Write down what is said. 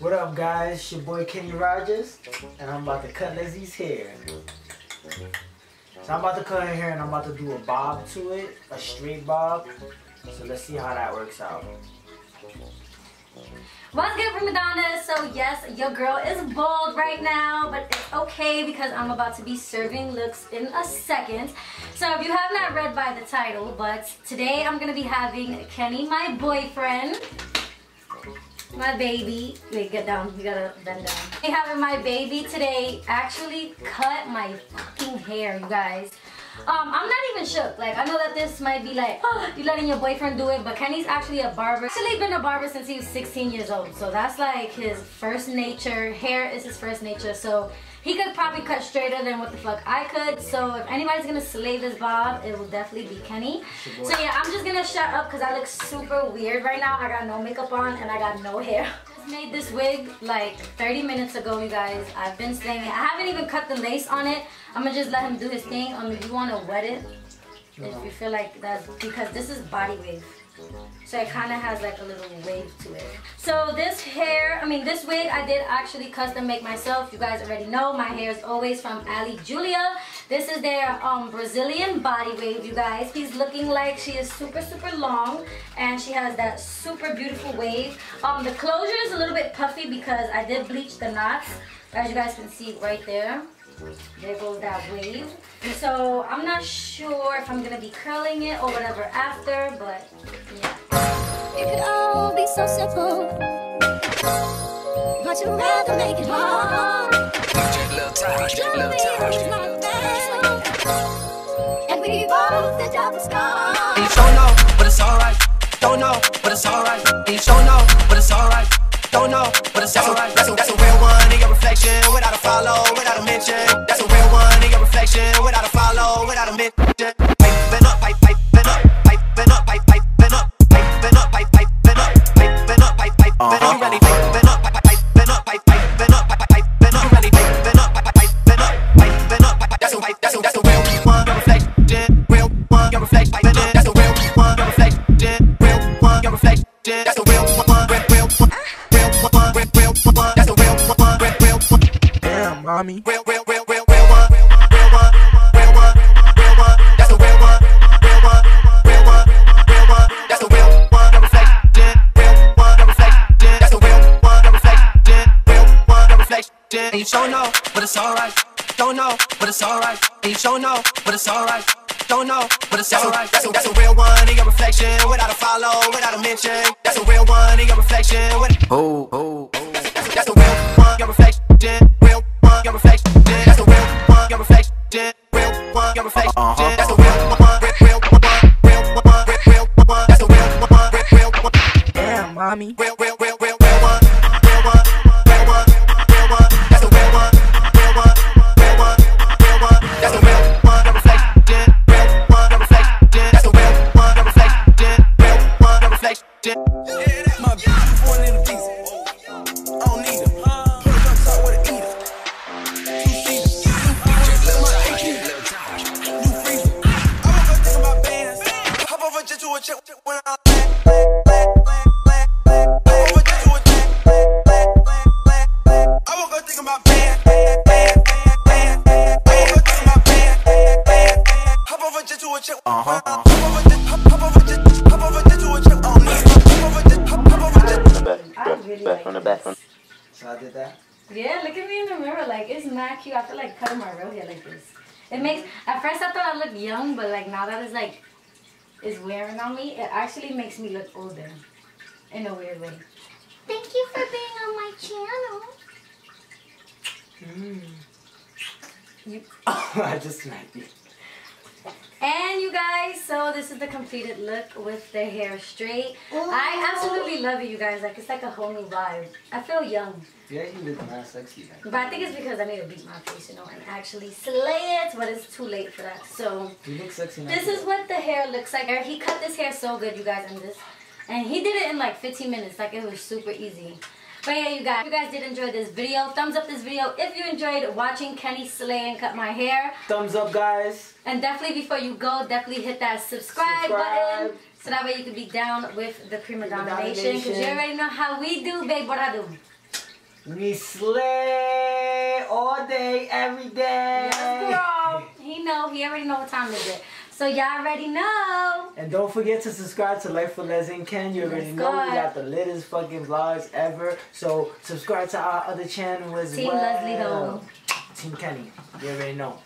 What up, guys? It's your boy Kenny Rogers, and I'm about to cut Lizzie's hair. So I'm about to cut her hair, and I'm about to do a bob to it, a straight bob. So let's see how that works out. What's good for Madonna? So yes, your girl is bald right now, but it's okay because I'm about to be serving looks in a second. So if you have not read by the title, but today I'm gonna be having Kenny, my boyfriend, my baby. Wait, get down. You gotta bend down. I'm having my baby today actually cut my fucking hair, you guys. I'm not even shook. Like, I know that this might be like, oh, you're letting your boyfriend do it, but Kenny's actually a barber. Actually been a barber since he was 16 years old, so that's like his first nature. Hair is his first nature, so he could probably cut straighter than what the fuck I could. So if anybody's gonna slay this bob, it will definitely be Kenny. So yeah, I'm just gonna shut up because I look super weird right now. I got no makeup on and I got no hair. Made this wig like 30 minutes ago, you guys. I've been slaying it. I haven't even cut the lace on it. I'm gonna just let him do his thing. If you want to wet it, if you feel like that, because this is body wave, so it kind of has like a little wave to it. So this hair, this wig, I did actually custom make myself. You guys already know my hair is always from Ali Julia. This is their Brazilian Body Wave, you guys. She's looking like she is super long, and she has that super beautiful wave. The closure is a little bit puffy because I did bleach the knots, as you guys can see right there. There goes that wave. So I'm not sure if I'm gonna be curling it or whatever after, but yeah. It could all be so simple, but you'd rather make it hard. And we both end up scarred. You don't know, but it's alright. Don't know, but it's alright. You don't know, but it's alright. Don't know, but it's alright. That's a real one in your reflection, without a follow, without a mention. That's a real one in your reflection, without a follow, without a mention. Piping up, piping up, piping up, piping up, piping up, piping up, piping up, piping up. You ready? Piping up, piping up, piping up, piping up. You ready? Piping up, piping up, piping up. That's a real one, your reflection, real one, your reflection. That's a real one, your reflection, real one, your reflection. That's a real one, real one. That's a real one. Damn, mommy. Real one. That's a real one. That's a real one. That's a real one. And you don't know, but it's alright. Don't know, but it's alright. And you don't know, but it's alright. Don't know, but it's alright. That's a real one in your reflection, without a follow, without a mention. That's a real one in your reflection. That's a real one, your reflection, real one, your reflection. That's a real one, your reflection, real one, your reflection. That's a real one, real one. That's a real one, real one. Damn, mommy. Real one, real one, real one, real one. That's a real one, real one, real one, real one. That's a real one, your reflection, real one, your reflection. That's a real one, your reflection, real one, your reflection. So I did that. Yeah, look at me in the mirror. Like, it's not cute. I feel like cutting my real hair like this. It makes, at first I thought I looked young, but like now that it's like, it's wearing on me, it actually makes me look older in a weird way. Thank you for being on my channel. Oh, I just smacked you. And you guys, so this is the completed look with the hair straight. Ooh. I absolutely love it, you guys. Like, it's like a whole new vibe. I feel young. Yeah, you look mad sexy. Like. But I think it's because I need to beat my face, you know, and actually slay it. But it's too late for that. So you look sexy. This is what the hair looks like. He cut this hair so good, you guys, and he did it in like 15 minutes. Like, it was super easy. But yeah, you guys did enjoy this video. Thumbs up this video if you enjoyed watching Kenny slay and cut my hair. Thumbs up, guys. And definitely before you go, definitely hit that subscribe button. So that way you can be down with the PrimadonnaNation. Because you already know how we do, babe. What I do. We slay all day, every day. Yes, girl. He already know what time is it. So y'all already know. And don't forget to subscribe to Life with Les and Ken. You already know we got the littest fucking vlogs ever. So subscribe to our other channel as well. Team Leslie Dole. Team Kenny. You already know.